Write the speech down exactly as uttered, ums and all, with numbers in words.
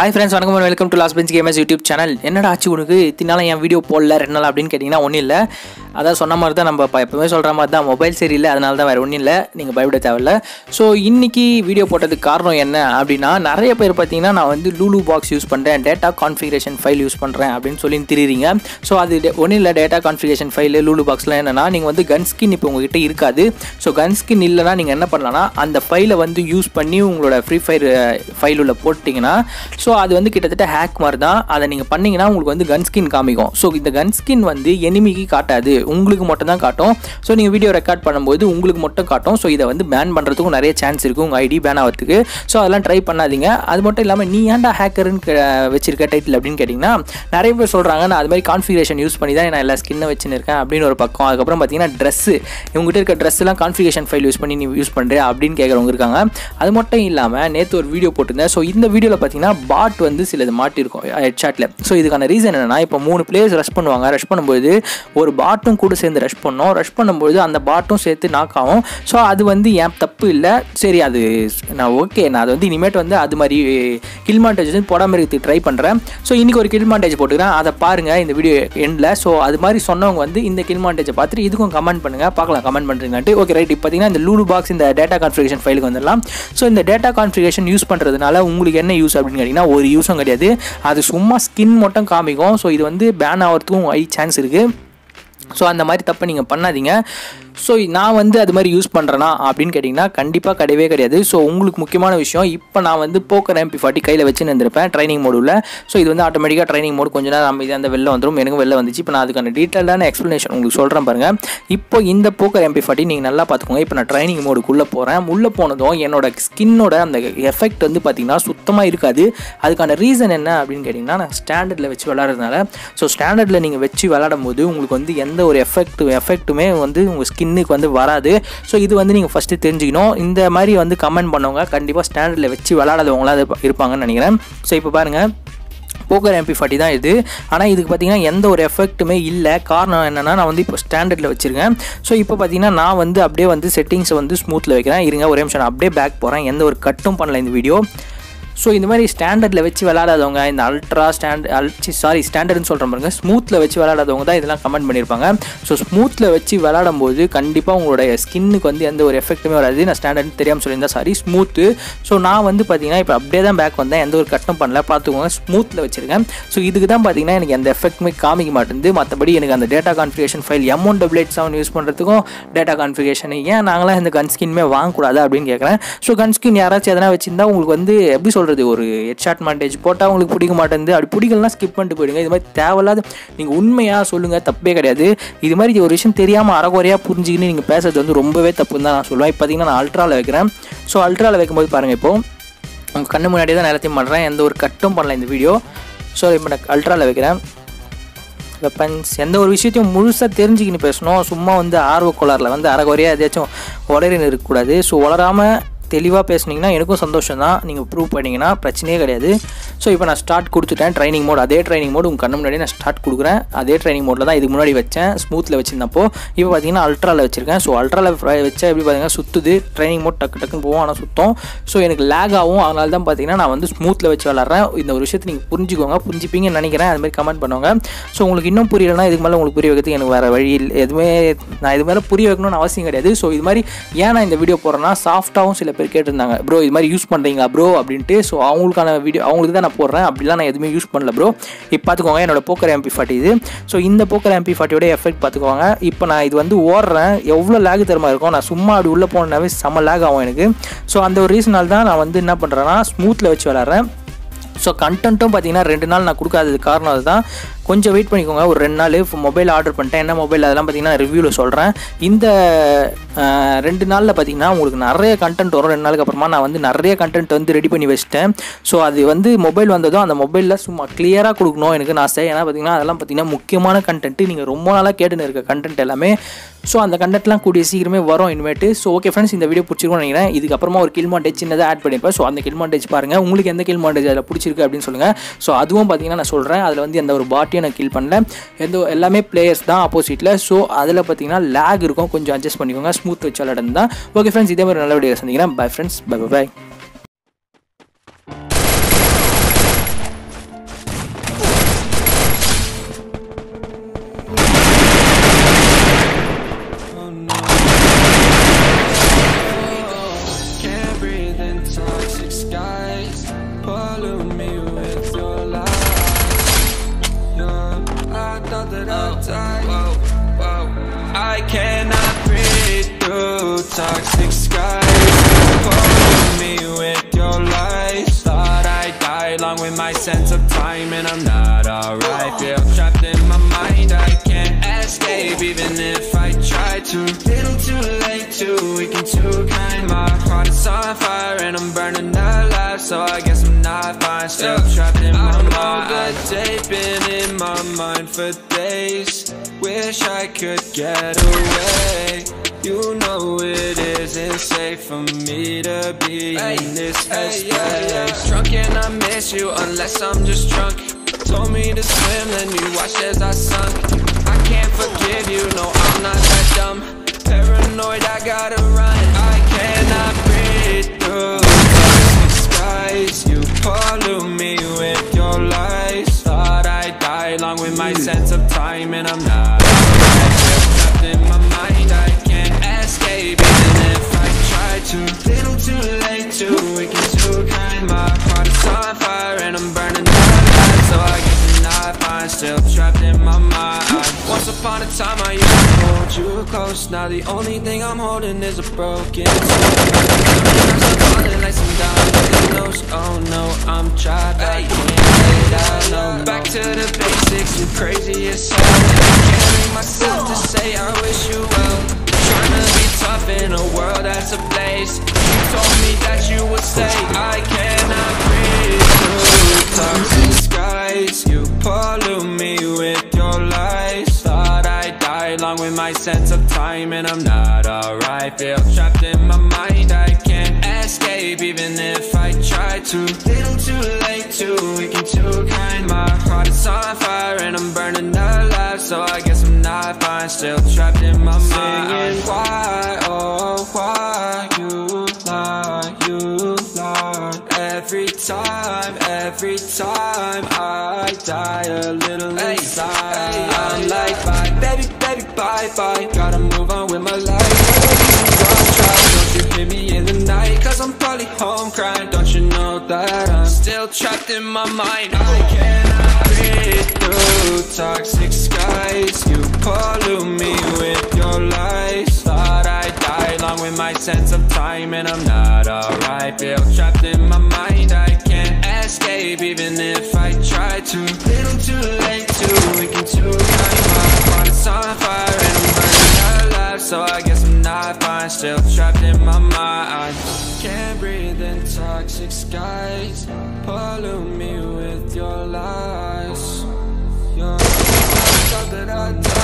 Hi friends, welcome and welcome to Last Bench Gamers YouTube channel. என்னடா ஆச்சு உனக்கு இத்தனால என் video போடல ரெண்டு நாள் அப்படினு கேட்டிங்கனா ஒண்ணு இல்ல. அத சொன்ன மாதிரி தான் நம்ம எப்பவுமே சொல்ற மாதிரி தான் மொபைல் சரியில்லை அதனால தான் வேற ஒண்ணு இல்ல. நீங்க பயப்பட தேவையில்ல. சோ இன்னைக்கு வீடியோ போட்டதுக்கு காரணம் என்ன அப்படினா நிறைய பேர் பாத்தீங்கன்னா நான் வந்து Lulubox யூஸ் பண்றேன், டேட்டா கான்ஃபிகரேஷன் ஃபைல் யூஸ் பண்றேன் அப்படினு சொல்லி திரிறீங்க. சோ அது ஒண்ணு இல்ல, டேட்டா கான்ஃபிகரேஷன் ஃபைல் Luluboxல என்னன்னா நீங்க வந்து கன் ஸ்கின் இப்போ உங்ககிட்ட இருக்காது. சோ கன் ஸ்கின் இல்லனா நீங்க என்ன பண்ணலாம்னா அந்த ஃபைலை வந்து யூஸ் பண்ணி உங்களோட ஃப்ரீ ஃபயர் ஃபைல் உள்ள போட்டுட்டீங்கனா So அது வந்து கிட்டத்தட்ட ஹேக் மாதிரி தான். அதை நீங்க பண்ணீங்கனா உங்களுக்கு வந்து கன் ஸ்கின் காமிக்கும். சோ இந்த கன் ஸ்கின் வந்து எனிமிக்கு காட்டாது, உங்களுக்கு மட்டும் தான் காட்டும். சோ நீங்க வீடியோ ரெக்கார்ட் பண்ணும்போது உங்களுக்கு மட்டும் காட்டும். சோ இத வந்து பேன் பண்றதுக்கு நிறைய சான்ஸ் இருக்கு, உங்க ஐடி பேன் ஆவறதுக்கு. சோ அதெல்லாம் ட்ரை பண்ணாதீங்க. அது மட்டும் இல்லாம நீ ஏன்டா ஹேக்கர்னு வெச்சிருக்க டைட்டில் அப்படினு கேட்டிங்கனா நிறைய பேர் சொல்றாங்க நான் அது மாதிரி கான்ஃபிகரேஷன் யூஸ் பண்ணி தான் நான் எல்லா ஸ்கின்ன வெச்சிருக்கேன் அப்படின ஒரு பக்கம். அதுக்கு அப்புறம் பாத்தீங்கன்னா Dress இவங்க கிட்ட இருக்க Dressலாம் கான்ஃபிகரேஷன் ஃபைல் யூஸ் பண்ணி நீ யூஸ் பண்றே அப்படினு கேக்குறவங்க இருக்காங்க. அது மட்டும் இல்லாம நேத்து ஒரு வீடியோ போட்டுருந்தேன். சோ இந்த வீடியோல பாத்தீங்கன்னா பாட் வந்து சிலது மாட்டி இருக்கும் ஹெட் ஷாட்ல. சோ இதுக்கான ரீசன் என்னன்னா இப்போ மூணு பிளேயர்ஸ் ரஷ் பண்ணுவாங்க. ரஷ் பண்ணும்போது ஒரு பாட்டும் கூட சேர்ந்து ரஷ் பண்ணோம். ரஷ் பண்ணும்போது அந்த பாட்டும் சேர்த்து நாக் ஆகும். சோ அது வந்து ஏன் தப்பு இல்லை, சரி அது நான் ஓகே, நான் அது வந்து இனிமேட் வந்து அது மாதிரி கில் மாண்டேஜ் வந்து போடாமல் இருக்கிறதுக்கு ட்ரை பண்ணுறேன். ஸோ இன்னைக்கு ஒரு கில் மாண்டேஜ் போட்டுக்கிறேன், அதை பாருங்க இந்த வீடியோ எண்டில். ஸோ அது மாதிரி சொன்னவங்க வந்து இந்த கில் மாண்டேஜை பார்த்துட்டு இதுக்கும் கமெண்ட் பண்ணுங்க, பார்க்கலாம் கமெண்ட் பண்ணுறீங்கட்டு. ஓகே ரைட், இப்போ பார்த்தீங்கன்னா இந்த Lulubox இந்த டேட்டா கான்ஃபிகரேஷன் ஃபைலுக்கு வந்துடலாம். ஸோ இந்த டேட்டா கான்ஃபிகரேஷன் யூஸ் பண்ணுறதுனால உங்களுக்கு என்ன யூஸ் அப்படின்னு கேட்டிங்கன்னா ஒரு யூஸும் கிடையாது. அது சும்மா ஸ்கின் மட்டும் காமிக்கும். ஸோ இது வந்து பேன் ஆகிறதுக்கும் ஹை சான்ஸ் இருக்குது. ஸோ அந்த மாதிரி தப்பை நீங்கள் பண்ணாதீங்க. ஸோ நான் வந்து அது மாதிரி யூஸ் பண்ணுறேன்னா அப்படின்னு கேட்டிங்கன்னா கண்டிப்பாக கிடையவே கிடையாது. ஸோ உங்களுக்கு முக்கியமான விஷயம், இப்போ நான் வந்து போக்கர் எம் பி ஃபார்ட்டி கையில் வச்சுன்னு இருந்திருப்பேன் ட்ரைனிங் மோடில். ஸோ இது வந்து ஆட்டோமேட்டிக்காக ட்ரைனிங் மோடு கொஞ்ச நேரம் நம்ம இது அந்த வெளில வந்துடும், எனக்கு வெளில வந்துச்சு. இப்போ நான் அதுக்கான டீட்டெயிலான எக்ஸ்ப்ளனேஷன் உங்களுக்கு சொல்கிறேன் பாருங்கள். இப்போ இந்த போக்கர் எம் பி ஃபார்ட்டி நீங்கள் நல்லா பார்த்துக்கோங்க. இப்போ நான் ட்ரைனிங் மோடுக்குள்ளே போகிறேன். உள்ளே போனதும் என்னோட ஸ்கின்னோட அந்த எஃபெக்ட் வந்து பார்த்திங்கன்னா சுத்தமாக இருக்காது. அதுக்கான ரீசன் என்ன அப்படின்னு கேட்டிங்கன்னா நான் ஸ்டாண்டர்டில் வச்சு விளாட்றதுனால. ஸோ ஸ்டாண்டர்டில் நீங்கள் வச்சு விளாடும் போது உங்களுக்கு வந்து எந்த ஒரு எஃபெக்ட் எஃபெக்ட்டுமே வந்து உங்கள் ஸ்கின் இன்னைக்கு வந்து வராது. ஸோ இது வந்து நீங்கள் ஃபஸ்ட்டு தெரிஞ்சுக்கணும். இந்த மாதிரி வந்து கமெண்ட் பண்ணவங்க கண்டிப்பாக ஸ்டாண்டர்டில் வச்சு விளாடாதவங்களா இருப்பாங்கன்னு நினைக்கிறேன். ஸோ இப்போ பாருங்கள் போக்கர் எம் பி ஃபார்ட்டி தான் இது. ஆனால் இதுக்கு பார்த்தீங்கன்னா எந்த ஒரு எஃபெக்ட்டுமே இல்லை. காரணம் என்னென்னா நான் வந்து இப்போ ஸ்டாண்டர்டில் வச்சுருக்கேன். ஸோ இப்போ பார்த்தீங்கன்னா நான் வந்து அப்படியே வந்து செட்டிங்ஸை வந்து ஸ்மூத்தில் வைக்கிறேன். இருங்க ஒரே நிமிஷம், நான் அப்படியே பேக் போகிறேன். எந்த ஒரு கட்டும் பண்ணல இந்த வீடியோ. ஸோ இந்த மாதிரி ஸ்டாண்டர்டில் வச்சு விளாடாதவங்க, இந்த அல்ட்ரா ஸ்டாண்ட் அல்ச்சி சாரி ஸ்டாண்டர்டுன்னு சொல்கிற பாருங்க, ஸ்மூத்தில் வச்சு விளாடாதவங்க தான் இதெல்லாம் கமெண்ட் பண்ணியிருப்பாங்க. ஸோ ஸ்மூத்தில் வச்சு விளாடும் போது கண்டிப்பாக உங்களுடைய ஸ்கின்னுக்கு வந்து எந்த ஒரு எஃபெக்ட்டுமே வராது. நான் ஸ்டாண்டர்ட்னு தெரியாமல் சொல்லியிருந்தேன், சாரி ஸ்மூத்து. ஸோ நான் வந்து பார்த்தீங்கன்னா இப்போ அப்படியே தான் பேக் வந்தேன், எந்த ஒரு கட்டும் பண்ணல, பார்த்துக்கோங்க ஸ்மூத்தில் வச்சுருக்கேன். ஸோ இதுக்கு தான் பார்த்தீங்கன்னா எனக்கு அந்த எஃபெக்ட்டுமே காமிக்க மாட்டேங்குது. மற்றபடி எனக்கு அந்த டேட்டா கான்ஃபிகரேஷன் ஃபைல் எமௌண்ட் டபுள்யூட் செவன் யூஸ் பண்ணுறதுக்கும் டேட்டா கான்ஃபிகரேஷன் ஏன் நாங்களாம் இந்த கன் ஸ்கின்மே வாங்கக்கூடாது அப்படின்னு கேட்குறேன். ஸோ கன் ஸ்கின் யாராச்சும் எதனா வச்சுருந்தா உங்களுக்கு வந்து எப்படி சொல்கிறது, ஒரு ஹெட் ஷாட் மாண்டேஜ் போட்டால் உங்களுக்கு பிடிக்க மாட்டேங்குது, அப்படி பிடிக்கலாம் ஸ்கிப் பண்ணிட்டு போயிடுங்க. இது மாதிரி தேவையில்லாத நீங்கள் உண்மையாக சொல்லுங்கள், தப்பே கிடையாது. இது மாதிரி ஒரு விஷயம் தெரியாமல் அறகுறையாக புரிஞ்சுக்கின்னு நீங்கள் பேசுறது வந்து ரொம்பவே தப்புன்னு தான் நான் சொல்லுவேன். இப்போ பார்த்தீங்கன்னா நான் அல்ட்ராவில் வைக்கிறேன். ஸோ அல்ட்ராவில் வைக்கும்போது பாருங்கள், இப்போ உங்கள் கண்ணு முன்னாடியே தான் எல்லாத்தையும் பண்ணுறேன், எந்த ஒரு கட்டும் பண்ணல இந்த வீடியோ. ஸோ இப்போ நான் அல்ட்ராவில் வைக்கிறேன். வெப்பன்ஸ் எந்த ஒரு விஷயத்தையும் முழுசாக தெரிஞ்சுக்கின்னு பேசணும். சும்மா வந்து ஆர்வக்கோளாரில் வந்து அறகுறையாக ஏதாச்சும் உளறின்னு இருக்கக்கூடாது. ஸோ உளராமல் தெளிவாக பேசுனீங்கன்னா எனக்கும் சந்தோஷம் தான், நீங்கள் ப்ரூவ் பண்ணிங்கன்னா பிரச்சனையே கிடையாது. ஸோ இப்போ நான் ஸ்டார்ட் கொடுத்துட்டேன் ட்ரைனிங் மோட். அதே ட்ரைனிங் மோட் உங்கள் கண்ணு முன்னாடி நான் ஸ்டார்ட் கொடுக்குறேன். அதே ட்ரைனிங் மோடில் தான் இதுக்கு முன்னாடி வச்சேன், ஸ்மூத்தில் வச்சுருந்தப்போ. இப்போ பார்த்தீங்கன்னா அல்ட்ராவில் வச்சுருக்கேன். ஸோ அல்ட்ராவில் வச்சா எப்படி பார்த்தீங்கன்னா சுற்றுது, ட்ரைனிங் மோட் டக்கு டக்குன்னு போவோம், ஆனால் சுத்தம். ஸோ எனக்கு லேக் ஆகும். அதனால தான் பார்த்தீங்கன்னா நான் வந்து ஸ்மூத்தில் வச்சு விளாட்றேன். இந்த ஒரு விஷயத்தை நீங்கள் புரிஞ்சுக்கோங்க, புரிஞ்சுப்பீங்கன்னு நினைக்கிறேன். அதுமாதிரி கமெண்ட் பண்ணுவாங்க. ஸோ உங்களுக்கு இன்னும் புரியலைன்னா இதுக்கு மேலே உங்களுக்கு புரிய வைக்கிறதுக்கு எனக்கு வேறு வழி இல்லை, எதுவுமே நான் இது மேலே புரிய வைக்கணும்னு அவசியம் கிடையாது. ஸோ இது மாதிரி ஏன் நான் இந்த வீடியோ போடுறேன்னா சாஃப்டாகவும் சில பேர் கேட்டிருந்தாங்க, ப்ரோ இது மாதிரி யூஸ் பண்ணுறீங்களா ப்ரோ அப்படின்ட்டு. ஸோ அவங்களுக்கான வீடியோ அவங்களுக்கு தான் நான் போடுறேன், அப்படிலாம் நான் எதுவுமே யூஸ் பண்ணல ப்ரோ. இப்போ பார்த்துக்கோங்க என்னோட போக்கர் எம் பி ஃபார்ட்டி இது. ஸோ இந்த போக்கர் எம் பி ஃபார்ட்டியோட எஃபெக்ட் பார்த்துக்கோங்க. இப்போ நான் இது வந்து ஓடுறேன், எவ்வளோ லேக் தரமாக இருக்கும். நான் சும்மா அப்படி உள்ளே போனாவே செம லேக் ஆகும் எனக்கு. ஸோ அந்த ஒரு ரீசனால் தான் நான் வந்து என்ன பண்ணுறேன்னா ஸ்மூத்தில் வச்சு விளாட்றேன். ஸோ கண்டென்ட்டும் பார்த்தீங்கன்னா ரெண்டு நாள் நான் கொடுக்காதது காரணம் அதுதான். கொஞ்சம் வெயிட் பண்ணிக்கோங்க, ஒரு ரெண்டு நாள் மொபைல் ஆர்டர் பண்ணிட்டேன். என்ன மொபைல் அதெல்லாம் பார்த்தீங்கன்னா ரிவ்யூவில் சொல்கிறேன். இந்த ரெண்டு நாளில் பார்த்தீங்கன்னா உங்களுக்கு நிறைய கண்டென்ட் வரும். ரெண்டு நாளுக்கு அப்புறமா நான் வந்து நிறைய கண்டென்ட் வந்து ரெடி பண்ணி வச்சுட்டேன். ஸோ அது வந்து மொபைல் வந்ததும் அந்த மொபைலில் சும்மா கிளியராக கொடுக்கணும் எனக்கு ஆசை. ஏன்னா பார்த்தீங்கன்னா அதெல்லாம் பார்த்தீங்கன்னா முக்கியமான கண்டென்ட்டு, நீங்கள் ரொம்ப நாளாக கேட்டுன்னு இருக்க கண்டென்ட் எல்லாமே. ஸோ அந்த கண்டென்ட்லாம் கூடிய சீக்கிரமே வரும் இனிமேட்டு. ஸோ ஓகே ஃப்ரெண்ட்ஸ், இந்த வீடியோ பிடிச்சிருக்கோன்னு நினைக்கிறேன். இதுக்கப்புறமா ஒரு கில் மாண்டேஜ் சின்னதாக ஆட் பண்ணிப்பேன். ஸோ அந்த கில் மாண்டேஜ் பாருங்கள், உங்களுக்கு எந்த கில் மாண்டேஜ் அதில் பிடிச்சிருக்கு அப்படின்னு சொல்லுங்கள். ஸோ அதுவும் பார்த்தீங்கன்னா நான் சொல்கிறேன், அதில் வந்து எந்த ஒரு பாட்டியும் நான் கில் பண்ணல, எந்த எல்லாமே பிளேயர்ஸ் தான் ஆப்போசிட்டில். ஸோ அதில் பார்த்தீங்கன்னா லேக் இருக்கும், கொஞ்சம் அட்ஜஸ்ட் பண்ணிக்கோங்க. ஸ்மூத் வச்சு விளையாடுறது தான். ஓகே ஃப்ரெண்ட்ஸ், இதே மாதிரி நல்ல வீடியோ சந்திக்கிறேன். Bye friends, bye bye. tight. Whoa, whoa. I cannot breathe through toxic skies. Poison me with your lies. Thought I died along with my sense of time, and I'm not alright. Feel trapped in my mind, I can't escape even if I try to. Little too late, too weak and too kind. My heart is on fire and I'm burning alive, so I guess I'm not fine. Still trapped in my mind. Overtake, been in my mind for days. Wish I could get away. You know it isn't safe for me to be hey, in this hey, yeah, yeah. Drunk and I miss you, unless I'm just drunk. Told me to swim, then you watched as I sunk. I can't forgive you, no, I'm not that dumb. Paranoid, I gotta run. I cannot breathe through the skies. You pollute me with your lies. Thought I died along with my sense of time, and I'm not. Trapped in my mind, I can't escape, even if I try to. Little too late, too weak and too kind. My heart is on fire, and I'm burning alive, so I guess I'm not fine. Still trapped in my mind. Once upon a time, I used to hold you close. Now the only thing I'm holding is a broken soul. Oh no, I'm trapped, I can't let it out. Back to the basics, you're crazy as hell. Can't bring myself to say I wish you well. Trying to be tough in a world that's ablaze. You told me that you would stay. I cannot breathe through toxic skies. You pollute me with your lies. Thought I died along with my sense of time, and I'm not alright. Feel trapped in my mind, I can't escape even if I try to. Little too late, too weak and too kind. My heart is on fire and I'm burning alive, so I guess I'm not fine. Still trapped in my mind. Singing, why, oh why you lie, you lie. Every time, every time I die a little inside. Hey, hey, I'm like bye, baby, baby, bye, bye. Gotta move on with my life. Hit me in the night, cause I'm probably home crying. Don't you know that I'm still trapped in my mind? I cannot breathe through toxic skies. You pollute me with your lies. Thought I died along with my sense of time, and I'm not alright. Feel trapped in my mind, I can't escape even if I try to. Little too late, too weak and too kind. My heart is on fire and I'm burning alive, so I guess I'm not fine. Still trapped in my mind. Can't breathe in toxic skies. Pollute me with your lies. Your lies.